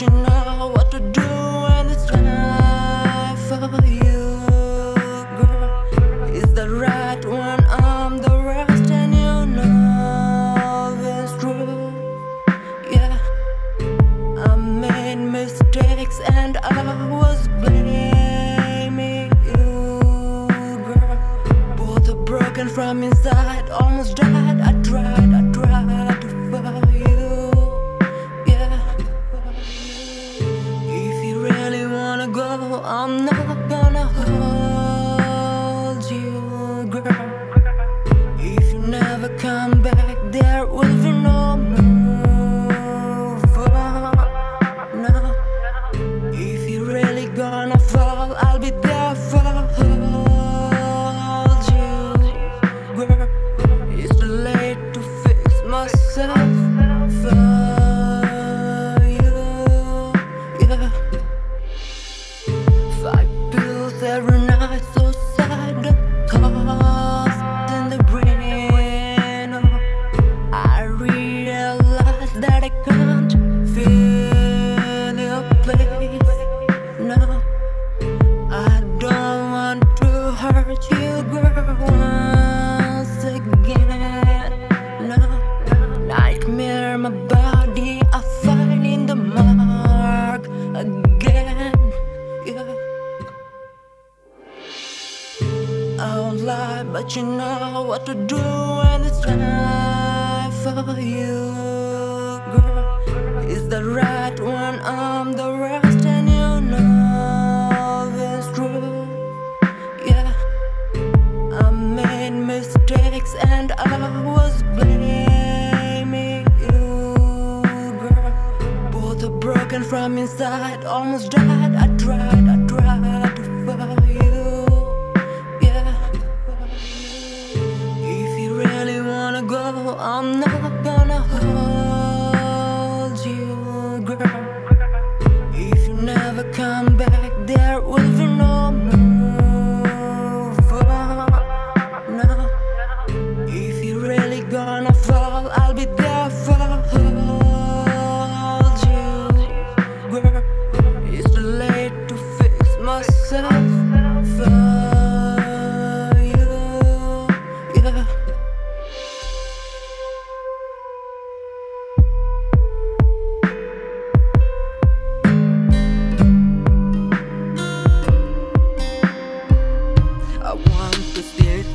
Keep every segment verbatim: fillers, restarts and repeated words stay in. you know what to do when it's time for you, girl. It's the right one, I'm the rest, and you know it's true. Yeah, I made mistakes and I was blaming you, girl. Both are broken from inside, almost died. I tried, I tried to fight you. Go, I'm not gonna hold you, girl. If you never come back, there will be no move on. No, if you're really gonna fall, I'll be there for hold you, girl. It's too late to fix myself for you, yeah. Five pills every night, so sad, tossed in the brain. Oh, I realize that I can't feel your place. No, I don't want to hurt you, girl, once again. No, nightmare, my body, I find in the mark again. Yeah. I won't lie, but you know what to do when it's time for you, girl. It's the right one, I'm the rest, and you know it's true. Yeah, I made mistakes and I was blaming you, girl. Both are broken from inside, almost died. I tried, I tried to fight you. Go, I'm not gonna hold you, girl. If you never come back, there will be no move on. No, if you're really gonna fall, I'll be there for hold you, girl. It's too late to fix myself for you, yeah.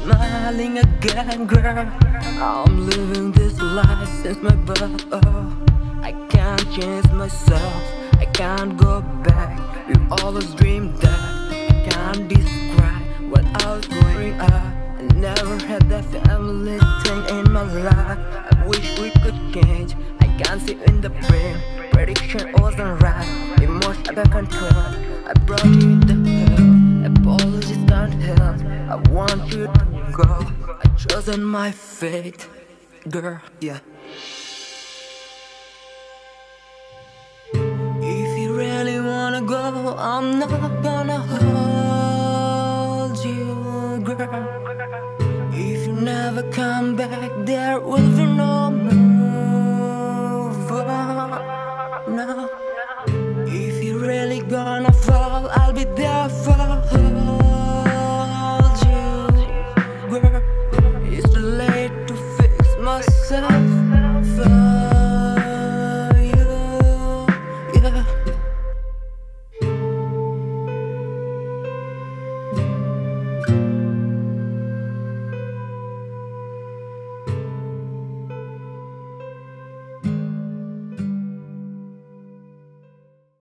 Smiling again, girl. I'm living this life since my birth. Oh, I can't change myself, I can't go back. You always dreamed that. I can't describe what I was growing up. I never had that family thing in my life. I wish we could change, I can't see in the brain. Prediction wasn't right, emotions out of control. I brought you in the hell, apologies can't help. I want you to go, I've chosen my fate, girl, yeah. If you really wanna go, I'm not gonna hold you, girl. If you never come back, there will be no move on. No, if you're really gonna fall, I'll be there for her. It's too late to fix myself.